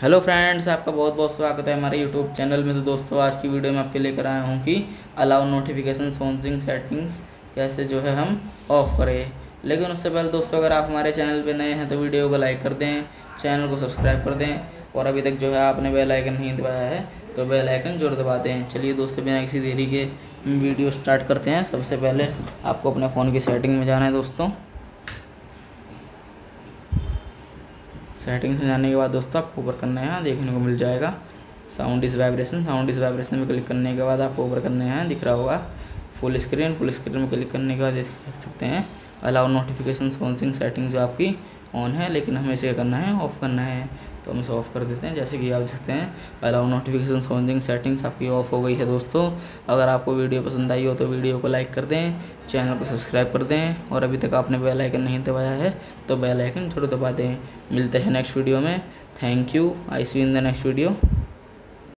Hello friends, आपका बहुत बहुत स्वागत है हमारे यूट्यूब चैनल में। तो दोस्तों, आज की वीडियो में आपके लेकर आया हूँ कि अलाउ नोटिफिकेशन सोनसिंग सेटिंग्स कैसे जो है हम ऑफ़ करें। लेकिन उससे पहले दोस्तों, अगर आप हमारे चैनल पे नए हैं तो वीडियो को लाइक कर दें, चैनल को सब्सक्राइब कर दें, और अभी तक जो है आपने बेल आइकन नहीं दबाया है तो बेल आइकन जरूर दबा दें। चलिए दोस्तों, बिना किसी देरी के वीडियो स्टार्ट करते हैं। सबसे पहले आपको अपने फ़ोन की सेटिंग में जाना है दोस्तों। सेटिंग्स में जाने के बाद दोस्तों आपको ऊपर करना है, देखने को मिल जाएगा साउंड इस वाइब्रेशन में क्लिक करने के बाद आपको ऊपर करना है, दिख रहा होगा फुल स्क्रीन में क्लिक करने के बाद देख सकते हैं अलाउ नोटिफिकेशन सोनसिंग सेटिंग जो आपकी ऑन है, लेकिन हमें इसे करना है, ऑफ़ करना है, तो हम इसे ऑफ़ कर देते हैं। जैसे कि आप देख सकते हैं अलाउ नोटिफिकेशन सोनसिंग सेटिंग्स आपकी ऑफ हो गई है। दोस्तों, अगर आपको वीडियो पसंद आई हो तो वीडियो को लाइक कर दें, चैनल को सब्सक्राइब कर दें, और अभी तक आपने बेल आइकन नहीं दबाया है तो बेल आइकन जरूर दबा दें। मिलते हैं नेक्स्ट वीडियो में। Thank you. I see you in the next video.